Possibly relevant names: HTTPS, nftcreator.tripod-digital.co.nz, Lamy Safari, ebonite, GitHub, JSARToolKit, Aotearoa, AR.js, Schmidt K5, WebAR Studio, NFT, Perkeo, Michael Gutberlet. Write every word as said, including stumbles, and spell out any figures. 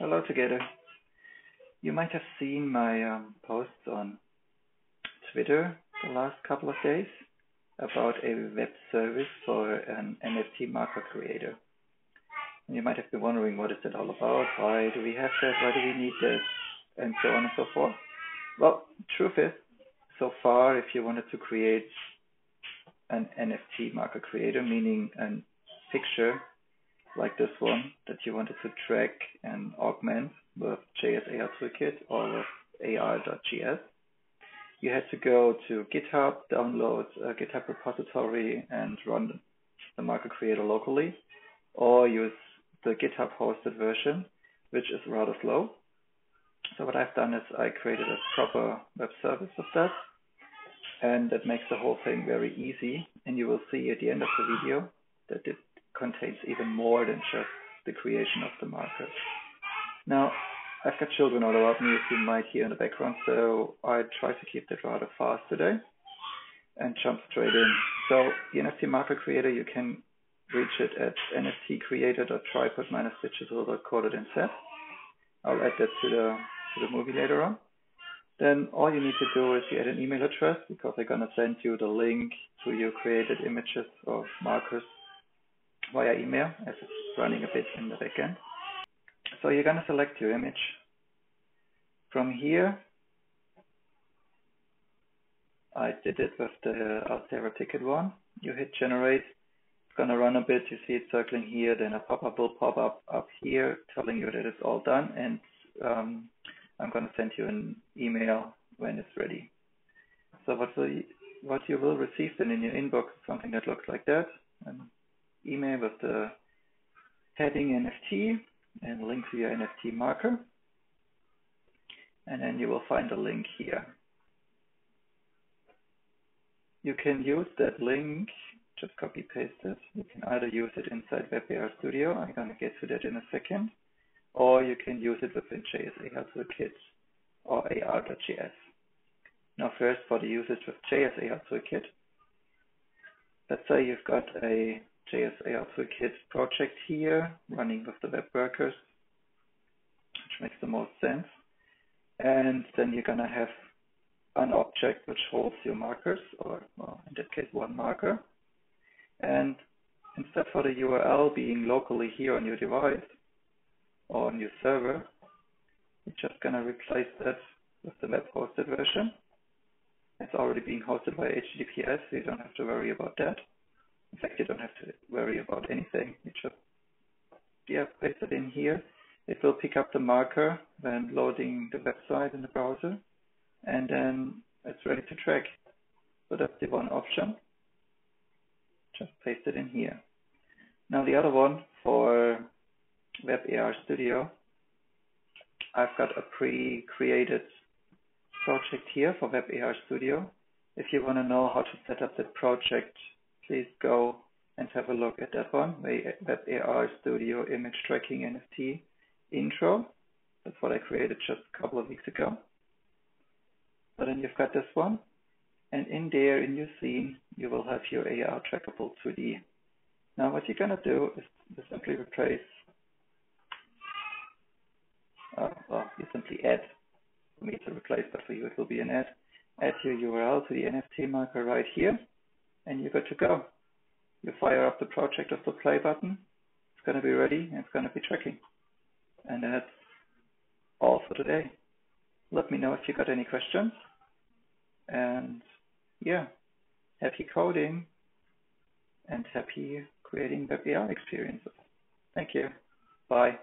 Hello together. You might have seen my um, posts on Twitter the last couple of days about a web service for an N F T marker creator. And you might have been wondering, what is it all about? Why do we have that? Why do we need this? And so on and so forth. Well, truth is, so far, if you wanted to create an N F T marker creator, meaning a picture like this one that you wanted to track and augment with J S A R Toolkit or with A R dot J S, you had to go to GitHub, download a GitHub repository, and run the marker creator locally, or use the GitHub hosted version, which is rather slow. So what I've done is I created a proper web service of that, and that makes the whole thing very easy. And you will see at the end of the video that it contains even more than just the creation of the marker. Now, I've got children all around me, as you might hear in the background, so I try to keep that rather fast today and jump straight in. So the N F T marker creator, you can reach it at N F T creator dot tripod dash digital dot co dot N Z. I'll add that to the, to the movie later on. Then all you need to do is you add an email address, because they're going to send you the link to your created images or markers via email, as it's running a bit in the backend. So you're going to select your image. From here, I did it with the Aotearoa ticket one. You hit generate. It's going to run a bit. You see it circling here. Then a pop-up will pop up up here telling you that it's all done. And um, I'm going to send you an email when it's ready. So what, will you, what you will receive then in your inbox is something that looks like that. An email with the heading N F T. And link to your N F T marker, and then you will find a link here. You can use that link, just copy paste it. You can either use it inside WebAR Studio, I'm going to get to that in a second, or you can use it within J S A R Toolkit or A R dot J S. Now first, for the usage of J S A R Toolkit, let's say you've got a J S A R Toolkit project here, running with the web workers, which makes the most sense. And then you're going to have an object which holds your markers, or well, in that case, one marker. And instead for the U R L being locally here on your device or on your server, you're just going to replace that with the web hosted version. It's already being hosted by H T T P S, so you don't have to worry about that. In fact, you don't have to worry about anything. You just yeah, paste it in here. It will pick up the marker when loading the website in the browser, and then it's ready to track. So that's the one option. Just paste it in here. Now the other one for WebAR Studio, I've got a pre-created project here for WebAR Studio. If you want to know how to set up that project, please go and have a look at that one, WebAR Studio Image Tracking N F T Intro. That's what I created just a couple of weeks ago. But then you've got this one. And in there, in your scene, you will have your A R trackable two D. Now what you're going to do is simply replace, uh, well, you simply add, for me to replace, but for you it will be an add. Add your U R L to the N F T marker right here. And you're good to go. You fire up the project of the play button. It's going to be ready, and it's going to be tracking. And that's all for today. Let me know if you got any questions. And yeah, happy coding and happy creating web A R experiences. Thank you. Bye.